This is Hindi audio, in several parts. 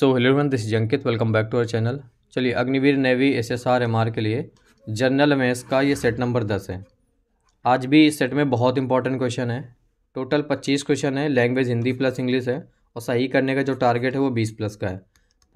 So hello everyone, this is Ankit, welcome back to our channel. चलिए, अग्निवीर नेवी SSR/MR के लिए जनरल अमेयर्स का ये सेट नंबर 10 है। आज भी इस सेट में बहुत इंपॉर्टेंट क्वेश्चन है। टोटल 25 क्वेश्चन है। लैंग्वेज हिंदी प्लस इंग्लिश है और सही करने का जो टारगेट है वो 20 प्लस का है।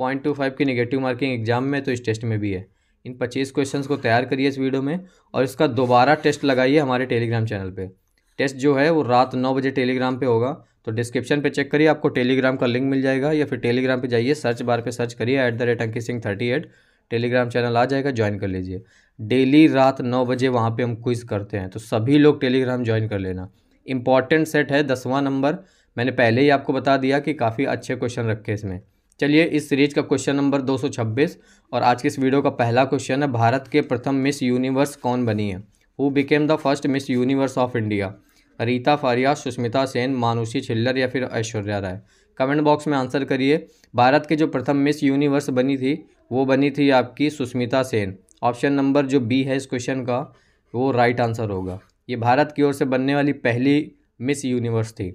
0.25 की नेगेटिव मार्किंग एग्जाम में तो इस टेस्ट में भी है। इन 25 क्वेश्चन को तैयार करिए इस वीडियो में और इसका दोबारा टेस्ट लगाइए हमारे टेलीग्राम चैनल पर। टेस्ट जो है वो रात 9 बजे टेलीग्राम पे होगा, तो डिस्क्रिप्शन पे चेक करिए, आपको टेलीग्राम का लिंक मिल जाएगा या फिर टेलीग्राम पे जाइए, सर्च बार पे सर्च करिए @AnkitSingh38 टेलीग्राम चैनल आ जाएगा, ज्वाइन कर लीजिए। डेली रात 9 बजे वहाँ पे हम क्विज़ करते हैं, तो सभी लोग टेलीग्राम ज्वाइन कर लेना। इंपॉर्टेंट सेट है, 10वां नंबर। मैंने पहले ही आपको बता दिया कि काफ़ी अच्छे क्वेश्चन रखे इसमें। चलिए, इस सीरीज़ का क्वेश्चन नंबर 226 और आज के इस वीडियो का पहला क्वेश्चन है, भारत के प्रथम मिस यूनिवर्स कौन बनी है? Who became the first Miss Universe of India? Reita Faria, Sushmita Sen, Manushi Chhillar या फिर ऐश्वर्या राय? कमेंट बॉक्स में आंसर करिए। भारत के जो प्रथम मिस यूनिवर्स बनी थी वो बनी थी आपकी सुष्मिता सेन। ऑप्शन नंबर जो बी है इस क्वेश्चन का वो राइट आंसर होगा। ये भारत की ओर से बनने वाली पहली मिस यूनिवर्स थी।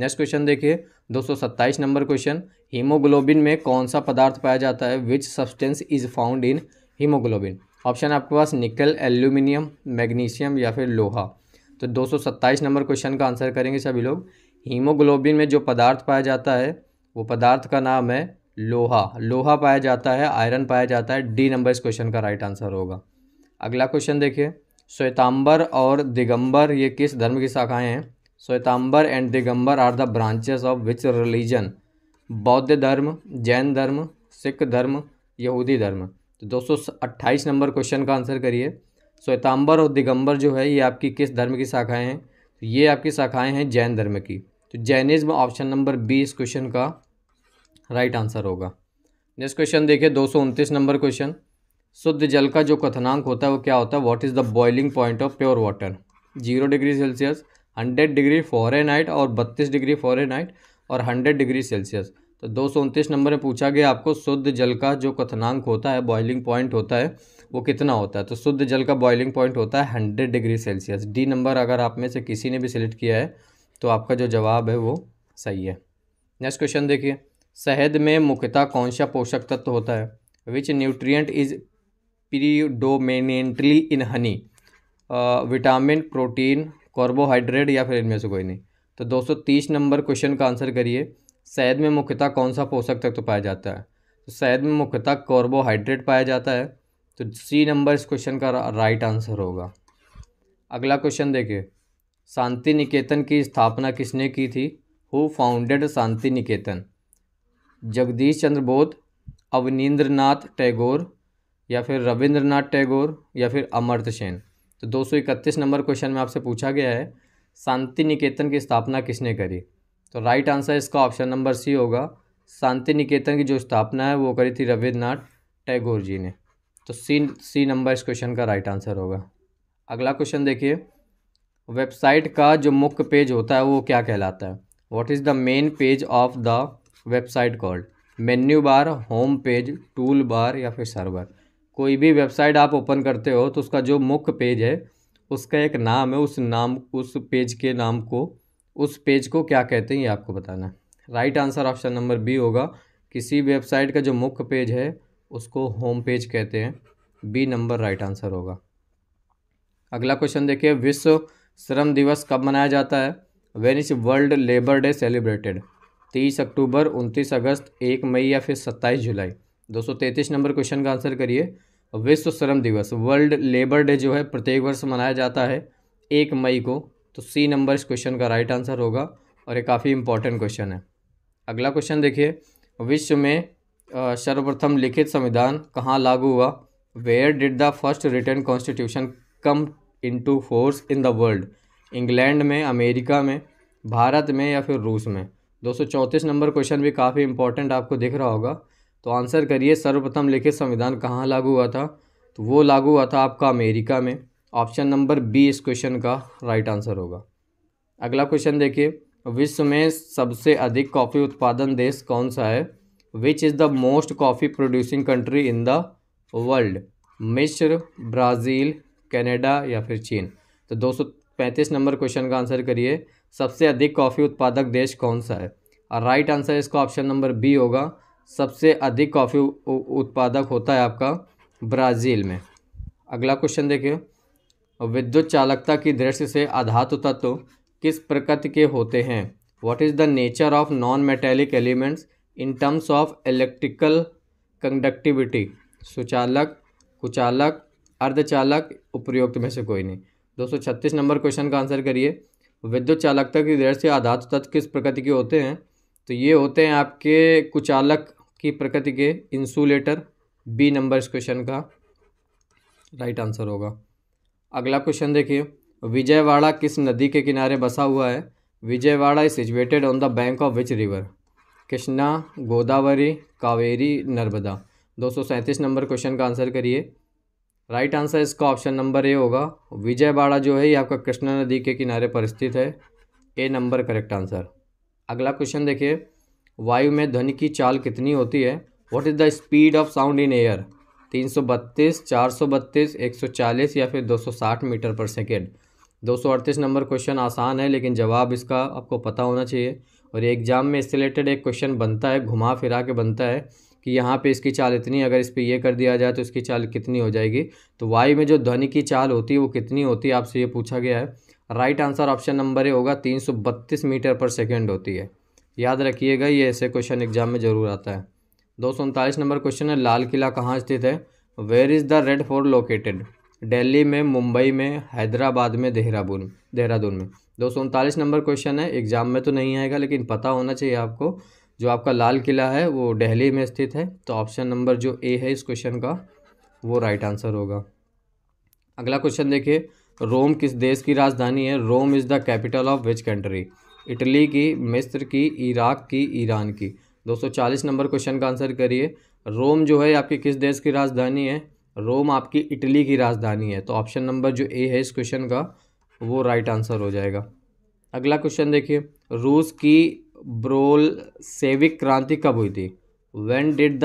नेक्स्ट क्वेश्चन देखिए, 227 नंबर क्वेश्चन। हीमोग्लोबिन में कौन सा पदार्थ पाया जाता है? Which substance is found in haemoglobin? Option आपके पास निकल, एल्यूमिनियम, मैग्नीशियम या फिर लोहा। तो 227 नंबर क्वेश्चन का आंसर करेंगे सभी लोग। हीमोग्लोबिन में जो पदार्थ पाया जाता है वो पदार्थ का नाम है लोहा। लोहा पाया जाता है, आयरन पाया जाता है। डी नंबर इस क्वेश्चन का राइट आंसर होगा। अगला क्वेश्चन देखिए, श्वेतांबर और दिगंबर ये किस धर्म की शाखाएँ हैं? Shvetambar and Digambar are the branches of which religion? बौद्ध धर्म, जैन धर्म, सिख धर्म, यहूदी धर्म? तो 228 नंबर क्वेश्चन का आंसर करिए। श्वेतांबर और दिगंबर जो है ये आपकी किस धर्म की शाखाएं हैं? तो ये आपकी शाखाएं हैं जैन धर्म की। तो जैनिज्म ऑप्शन नंबर बी इस क्वेश्चन का राइट आंसर होगा। नेक्स्ट क्वेश्चन देखिए, 229 नंबर क्वेश्चन। शुद्ध जल का जो कथनांक होता है वो क्या होता है? What is the boiling point of pure water? 0 degree Celsius, 100 degree Fahrenheit और 32 डिग्री फ़ारेनहाइट और 100 डिग्री सेल्सियस। तो 229 नंबर में पूछा गया आपको शुद्ध जल का जो कथनांक होता है, बॉइलिंग पॉइंट होता है, वो कितना होता है? तो शुद्ध जल का बॉइलिंग पॉइंट होता है 100 डिग्री सेल्सियस। डी नंबर अगर आप में से किसी ने भी सिलेक्ट किया है तो आपका जो जवाब है वो सही है। नेक्स्ट क्वेश्चन देखिए, शहद में मुख्यतः कौन सा पोषक तत्व होता है? Which nutrient is predominantly in honey? Vitamin, protein, carbohydrate या फिर इनमें से कोई नहीं? तो 230 नंबर क्वेश्चन का आंसर करिए। शहद में मुख्यतः कौन सा पोषक तत्व पाया जाता है? तो शहद में मुख्यतः कार्बोहाइड्रेट पाया जाता है। तो सी नंबर इस क्वेश्चन का राइट आंसर होगा। अगला क्वेश्चन देखिए, शांति निकेतन की स्थापना किसने की थी? Who founded Shanti Niketan? जगदीश चंद्र बोध, अवनींद्रनाथ टैगोर या फिर रविंद्रनाथ टैगोर या फिर अमर्त्य सेन? तो 231 नंबर क्वेश्चन में आपसे पूछा गया है शांति निकेतन की स्थापना किसने करी? तो राइट आंसर इसका ऑप्शन नंबर सी होगा। शांति निकेतन की जो स्थापना है वो करी थी रविन्द्रनाथ टैगोर जी ने। तो सी नंबर इस क्वेश्चन का राइट आंसर होगा। अगला क्वेश्चन देखिए, वेबसाइट का जो मुख्य पेज होता है वो क्या कहलाता है? What is the main page of the website called? Menu bar, home page, tool bar या फिर सर्वर? कोई भी वेबसाइट आप ओपन करते हो तो उसका जो मुख्य पेज है उसका एक नाम है, उस पेज को क्या कहते हैं ये आपको बताना है। Right answer option number B होगा। किसी वेबसाइट का जो मुख्य पेज है उसको होम पेज कहते हैं। बी नंबर राइट आंसर होगा। अगला क्वेश्चन देखिए, विश्व श्रम दिवस कब मनाया जाता है? When is world labour day celebrated? 30 अक्टूबर, 29 अगस्त, 1 मई या फिर 27 जुलाई? 233 नंबर क्वेश्चन का आंसर करिए। विश्व श्रम दिवस, वर्ल्ड लेबर डे जो है प्रत्येक वर्ष मनाया जाता है 1 मई को। तो सी नंबर इस क्वेश्चन का राइट आंसर होगा और ये काफ़ी इंपॉर्टेंट क्वेश्चन है। अगला क्वेश्चन देखिए, विश्व में सर्वप्रथम लिखित संविधान कहाँ लागू हुआ? Where did the first written constitution come into force in the world? England में, अमेरिका में, भारत में या फिर रूस में? 234 नंबर क्वेश्चन भी काफ़ी इंपॉर्टेंट आपको दिख रहा होगा। तो आंसर करिए, सर्वप्रथम लिखित संविधान कहाँ लागू हुआ था? तो वो लागू हुआ था आपका अमेरिका में। ऑप्शन नंबर बी इस क्वेश्चन का राइट आंसर होगा। अगला क्वेश्चन देखिए, विश्व में सबसे अधिक कॉफ़ी उत्पादन देश कौन सा है? Which is the most coffee producing country in the world? मिस्र, ब्राज़ील, कनाडा या फिर चीन? तो 235 नंबर क्वेश्चन का आंसर करिए। सबसे अधिक कॉफ़ी उत्पादक देश कौन सा है? और राइट आंसर इसका ऑप्शन नंबर बी होगा। सबसे अधिक कॉफ़ी उत्पादक होता है आपका ब्राज़ील में। अगला क्वेश्चन देखिए, विद्युत चालकता की दृष्टि से अधातु तत्व किस प्रकृति के होते हैं? What is the nature of non metallic elements in terms of electrical conductivity? सुचालक, कुचालक, अर्धचालक, उपरोक्त में से कोई नहीं। 236 नंबर क्वेश्चन का आंसर करिए, विद्युत चालकता की दृष्टि से अधातु तत्व किस प्रकृति के होते हैं? तो ये होते हैं आपके कुचालक की प्रकृति के, इंसुलेटर। बी नंबर इस क्वेश्चन का राइट आंसर होगा। अगला क्वेश्चन देखिए, विजयवाड़ा किस नदी के किनारे बसा हुआ है? Vijayawada is situated on the bank of which river? Krishna, Godavari, Kaveri, Narmada. 237 number question का आंसर करिए, राइट आंसर इसका ऑप्शन नंबर ए होगा। विजयवाड़ा जो है ये आपका कृष्णा नदी के किनारे पर स्थित है, ए नंबर करेक्ट आंसर। अगला क्वेश्चन देखिए, वायु में ध्वनि की चाल कितनी होती है? What is the speed of sound in air? 332, 432, 140 या फिर 260 मीटर पर सेकेंड। 238 नंबर क्वेश्चन आसान है, लेकिन जवाब इसका आपको पता होना चाहिए, और एग्जाम में इससे रिलेटेड एक क्वेश्चन बनता है, घुमा फिरा के बनता है कि यहाँ पे इसकी चाल इतनी, अगर इस पर यह कर दिया जाए तो इसकी चाल कितनी हो जाएगी। तो वायु में जो ध्वनि की चाल होती है वो कितनी होती है, आपसे ये पूछा गया है। Right answer option number A होगा, 332 मीटर पर सेकेंड होती है। याद रखिएगा, ये ऐसे क्वेश्चन एग्जाम में ज़रूर आता है। 239 नंबर क्वेश्चन है, लाल किला कहाँ स्थित है? Where is the red fort located? Delhi में, मुंबई में, हैदराबाद में, देहरादून में। 239 नंबर क्वेश्चन है, एग्जाम में तो नहीं आएगा लेकिन पता होना चाहिए आपको। जो आपका लाल किला है वो दिल्ली में स्थित है, तो ऑप्शन नंबर जो ए है इस क्वेश्चन का वो राइट आंसर होगा। अगला क्वेश्चन देखिए, रोम किस देश की राजधानी है? Rome is the capital of which country? Italy की, मिस्र की, इराक की, ईरान की। 240 नंबर क्वेश्चन का आंसर करिए, रोम जो है आपकी किस देश की राजधानी है? रोम आपकी इटली की राजधानी है, तो ऑप्शन नंबर जो ए है इस क्वेश्चन का वो राइट आंसर हो जाएगा। अगला क्वेश्चन देखिए, रूस की बोल्शेविक क्रांति कब हुई थी? When did the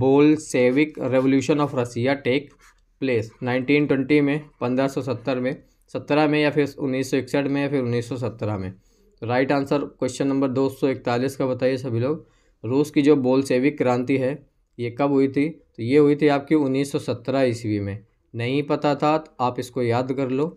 Bolshevik revolution of Russia take place? 1920 में, 1570 में, 17 में, या फिर 1961 में, या फिर 1917 में। राइट आंसर क्वेश्चन नंबर 241 का बताइए सभी लोग, रूस की जो बोल्शेविक क्रांति है ये कब हुई थी? तो ये हुई थी आपकी 1917 ईस्वी में। नहीं पता था तो आप इसको याद कर लो,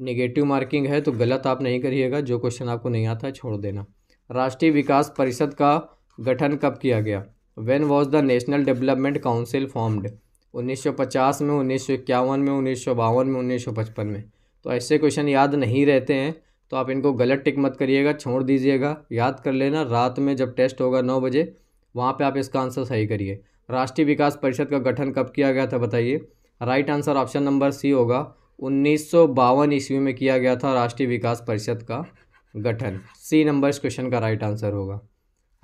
नेगेटिव मार्किंग है तो गलत आप नहीं करिएगा, जो क्वेश्चन आपको नहीं आता है छोड़ देना। राष्ट्रीय विकास परिषद का गठन कब किया गया? When was the national development council formed? 1950 में, 1951 में, 1952 में, 1955 में। तो ऐसे क्वेश्चन याद नहीं रहते हैं तो आप इनको गलत टिक मत करिएगा, छोड़ दीजिएगा, याद कर लेना। रात में जब टेस्ट होगा 9 बजे, वहाँ पे आप इसका आंसर सही करिए। राष्ट्रीय विकास परिषद का गठन कब किया गया था बताइए? Right answer option number C होगा, 1952 ईस्वी में किया गया था राष्ट्रीय विकास परिषद का गठन। सी नंबर इस क्वेश्चन का राइट आंसर होगा।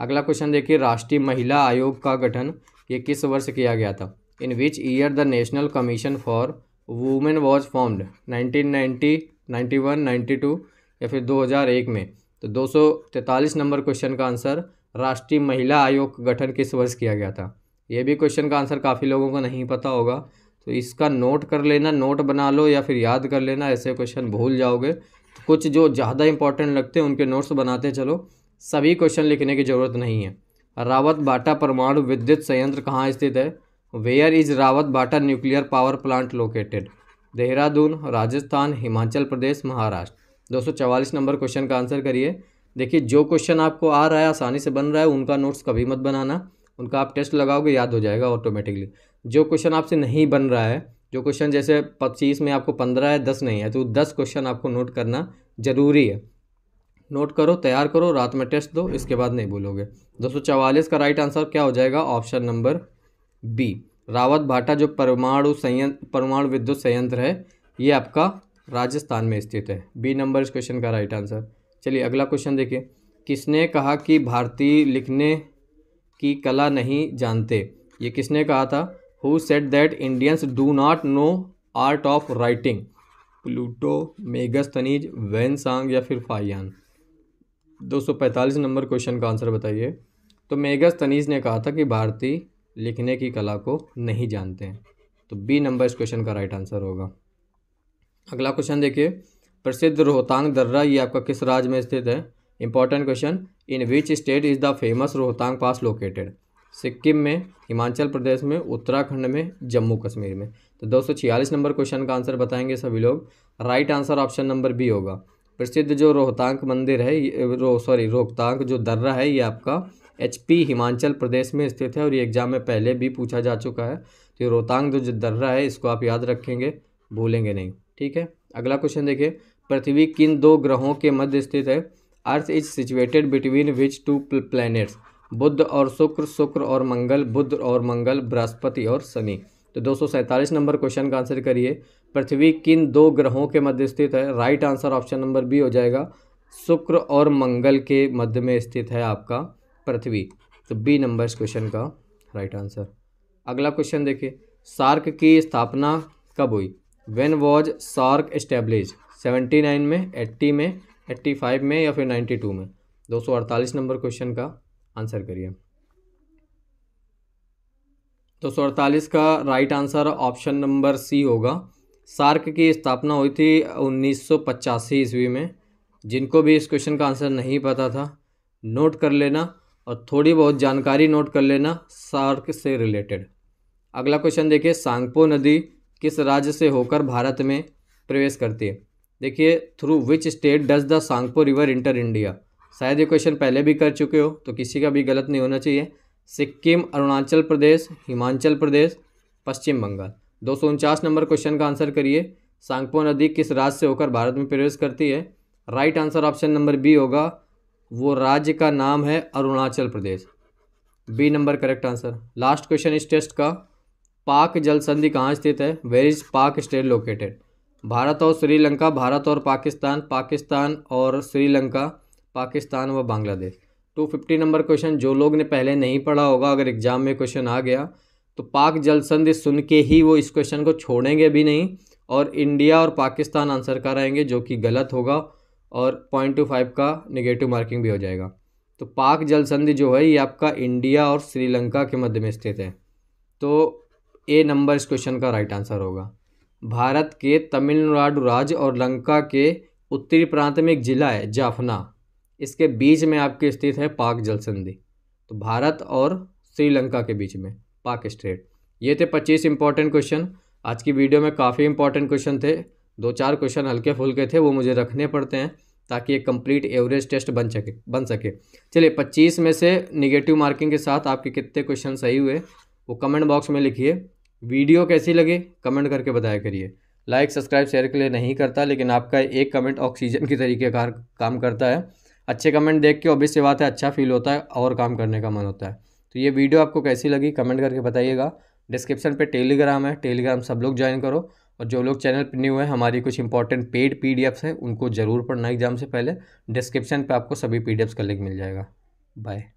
अगला क्वेश्चन देखिए, राष्ट्रीय महिला आयोग का गठन ये किस वर्ष किया गया था? In which year the national commission for women was formed? 1990, 91, 92 या फिर 2001 में। तो 243 नंबर क्वेश्चन का आंसर, राष्ट्रीय महिला आयोग का गठन किस वर्ष किया गया था? ये भी क्वेश्चन का आंसर काफ़ी लोगों को नहीं पता होगा, तो इसका नोट कर लेना, नोट बना लो या फिर याद कर लेना। ऐसे क्वेश्चन भूल जाओगे, कुछ जो ज़्यादा इंपॉर्टेंट लगते हैं उनके नोट्स बनाते चलो, सभी क्वेश्चन लिखने की ज़रूरत नहीं है। रावत बाटा परमाणु विद्युत संयंत्र कहाँ स्थित है? Where is Rawatbhata nuclear power plant located? Dehradun, Rajasthan, Himachal Pradesh, Maharashtra. 244 number question का आंसर करिए। देखिए, जो क्वेश्चन आपको आ रहा है, आसानी से बन रहा है, उनका नोट्स कभी मत बनाना, उनका आप टेस्ट लगाओगे याद हो जाएगा ऑटोमेटिकली। जो क्वेश्चन आपसे नहीं बन रहा है, जो क्वेश्चन जैसे 25 में आपको 15 है, 10 नहीं है, तो 10 क्वेश्चन आपको नोट करना ज़रूरी है। नोट करो, तैयार करो, रात में टेस्ट दो, इसके बाद नहीं भूलोगे। 244 का राइट आंसर क्या हो जाएगा? ऑप्शन नंबर बी, रावत भाटा जो परमाणु विद्युत संयंत्र है ये आपका राजस्थान में स्थित है। बी नंबर इस क्वेश्चन का राइट आंसर। चलिए अगला क्वेश्चन देखिए, किसने कहा कि भारतीय लिखने की कला नहीं जानते? ये किसने कहा था? Who said that Indians do not know art of writing? Pluto, Megasthenes, Xuanzang या फिर फायान? 245 नंबर क्वेश्चन का आंसर बताइए। तो मेगस्थनीज ने कहा था कि भारतीय लिखने की कला को नहीं जानते हैं, तो बी नंबर इस क्वेश्चन का राइट आंसर होगा। अगला क्वेश्चन देखिए, प्रसिद्ध रोहतांग दर्रा ये आपका किस राज्य में स्थित है? Important question, in which state is the famous Rohtang pass located? Sikkim में, हिमाचल प्रदेश में, उत्तराखंड में, जम्मू कश्मीर में। तो 246 नंबर क्वेश्चन का आंसर बताएंगे सभी लोग। Right answer option number B होगा। प्रसिद्ध जो रोहतांग मंदिर है, रोहतांग जो दर्रा है, ये आपका HP हिमाचल प्रदेश में स्थित है और ये एग्जाम में पहले भी पूछा जा चुका है। तो रोहतांग जो दर्रा है इसको आप याद रखेंगे, भूलेंगे नहीं, ठीक है। अगला क्वेश्चन देखिए, पृथ्वी किन दो ग्रहों के मध्य स्थित है? Earth is situated between which two planets? बुध और शुक्र, शुक्र और मंगल, बुध और मंगल, बृहस्पति और शनि। तो 247 नंबर क्वेश्चन का आंसर करिए, पृथ्वी किन दो ग्रहों के मध्य स्थित है? Right answer option number B हो जाएगा। शुक्र और मंगल के मध्य में स्थित है आपका पृथ्वी। तो बी नंबर इस क्वेश्चन का राइट आंसर। अगला क्वेश्चन देखिए, सार्क की स्थापना कब हुई? When was SAARC establish? 79 में, 80 में, 85 में या फिर 92 में? 248 नंबर क्वेश्चन का आंसर करिए। 248 का right answer option number C होगा। सार्क की स्थापना हुई थी 1985 ईस्वी में। जिनको भी इस क्वेश्चन का आंसर नहीं पता था, नोट कर लेना और थोड़ी बहुत जानकारी नोट कर लेना सार्क से रिलेटेड। अगला क्वेश्चन देखिए, सांगपो नदी किस राज्य से होकर भारत में प्रवेश करती है? देखिए, through which state does the Tsangpo river enter India? शायद ये क्वेश्चन पहले भी कर चुके हो, तो किसी का भी गलत नहीं होना चाहिए। सिक्किम, अरुणाचल प्रदेश, हिमाचल प्रदेश, पश्चिम बंगाल। 249 नंबर क्वेश्चन का आंसर करिए, सांगपो नदी किस राज्य से होकर भारत में प्रवेश करती है? Right answer option number B होगा। वो राज्य का नाम है Arunachal Pradesh. B number correct answer. Last question इस टेस्ट का, पाक जल संधि कहाँ स्थित है? वेयर इज पाक स्टेट लोकेटेड? भारत और श्रीलंका, भारत और पाकिस्तान, पाकिस्तान और श्रीलंका, पाकिस्तान व बांग्लादेश। 250 नंबर क्वेश्चन, जो लोग ने पहले नहीं पढ़ा होगा, अगर एग्जाम में क्वेश्चन आ गया तो पाक जल संधि सुन के ही वो इस क्वेश्चन को छोड़ेंगे भी नहीं और इंडिया और पाकिस्तान आंसर कराएंगे, जो कि गलत होगा और 0.25 का नेगेटिव मार्किंग भी हो जाएगा। तो पाक जल संधि जो है ये आपका इंडिया और श्रीलंका के मध्य में स्थित है। तो ए नंबर इस क्वेश्चन का राइट आंसर होगा। भारत के तमिलनाडु राज्य और लंका के उत्तरी प्रांत में एक जिला है जाफना, इसके बीच में आपके स्थित है पाक जल संधि। तो भारत और श्रीलंका के बीच में पाक स्ट्रेट। ये थे 25 इंपॉर्टेंट क्वेश्चन। आज की वीडियो में काफ़ी इंपॉर्टेंट क्वेश्चन थे, 2-4 क्वेश्चन हल्के फुल्के थे, वो मुझे रखने पड़ते हैं ताकि एक कंप्लीट एवरेज टेस्ट बन सके। चलिए, 25 में से निगेटिव मार्किंग के साथ आपके कितने क्वेश्चन सही हुए वो कमेंट बॉक्स में लिखिए। वीडियो कैसी लगी कमेंट करके बताया करिए। लाइक, सब्सक्राइब, शेयर के लिए नहीं करता, लेकिन आपका एक कमेंट ऑक्सीजन की तरीके का काम करता है। अच्छे कमेंट देख के ऑब्वियस सी बात है अच्छा फील होता है और काम करने का मन होता है। तो ये वीडियो आपको कैसी लगी कमेंट करके बताइएगा। डिस्क्रिप्शन पे टेलीग्राम है, टेलीग्राम सब लोग ज्वाइन करो। और जो लोग चैनल पर न्यू है, हमारी कुछ इंपॉर्टेंट पेड PDFs हैं, उनको जरूर पढ़ना एग्जाम से पहले। डिस्क्रिप्शन पर आपको सभी PDFs का लिंक मिल जाएगा। बाय।